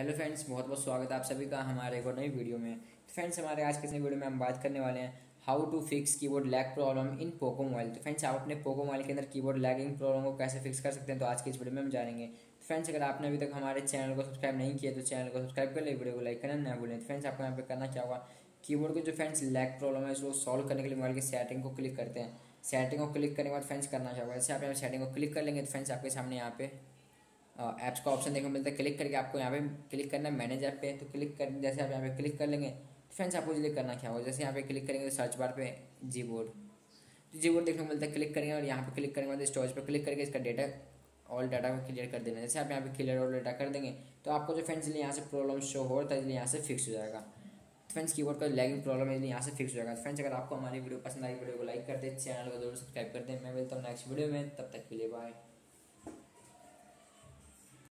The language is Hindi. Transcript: हेलो फ्रेंड्स, बहुत बहुत स्वागत है आप सभी का हमारे एक और नई वीडियो में। तो फ्रेंड्स, हमारे आज किस नई वीडियो में हम बात करने वाले हैं how to fix keyboard lag problem in Poco mobile. तो फ्रेंड्स, आप अपने पोको मोबाइल के अंदर कीबोर्ड लैगिंग प्रॉब्लम को कैसे फिक्स कर सकते हैं, तो आज की इस वीडियो में हम जानेंगे। तो फ्रेंड्स, अगर आपने अभी तक हमारे चैनल को सब्सक्राइब नहीं किया तो चैनल को सब्सक्राइब कर ले, वीडियो को लाइक करना ना भूलें। तो फ्रेंड्स, आपको यहाँ पर करना क्या होगा, कीबोर्ड को जो फ्रेंड्स लैग प्रॉब्लम है उसको सॉल्व करने के लिए मोबाइल की सेटिंग को क्लिक करते हैं। सेटिंग को क्लिक करने के बाद फ्रेंड्स करना क्या होगा, जैसे आप यहाँ सेटिंग को क्लिक कर लेंगे तो फ्रेंड्स आपके सामने यहाँ पे ऐप्स का ऑप्शन देखने को मिलता है। क्लिक करके आपको यहाँ पे क्लिक करना है मैनेज ऐप पे। तो क्लिक कर जैसे आप यहाँ पे क्लिक कर लेंगे तो फ्रेंड्स आपको क्लिक करना क्या होगा, जैसे यहाँ पे क्लिक करेंगे तो सर्च बार पे जीबोर्ड, तो जीबोर्ड देखने को मिलता है। क्लिक करेंगे और यहाँ पे क्लिक करने के बाद स्टोरेज पर क्लिक करके इसका डेटा ऑल डाटा को क्लियर कर देना है। जैसे आप यहाँ पे क्लियर ऑल डाटा कर देंगे तो आपको जो फ्रेंड्स यहाँ से प्रॉब्लम शो हो रहा था इसलिए यहाँ से फिक्स हो जाएगा। फ्रेंड्स, कीबोर्ड का लैगिंग प्रॉब्लम इसलिए यहाँ से फिक्स हो जाएगा। फ्रेंड्स, अगर आपको हमारी वीडियो पसंद आई, वीडियो को लाइक कर दें, चैनल को जरूर सब्सक्राइब कर दें। मैं मिलता हूँ नेक्स्ट वीडियो में, तब तक के लिए बाय।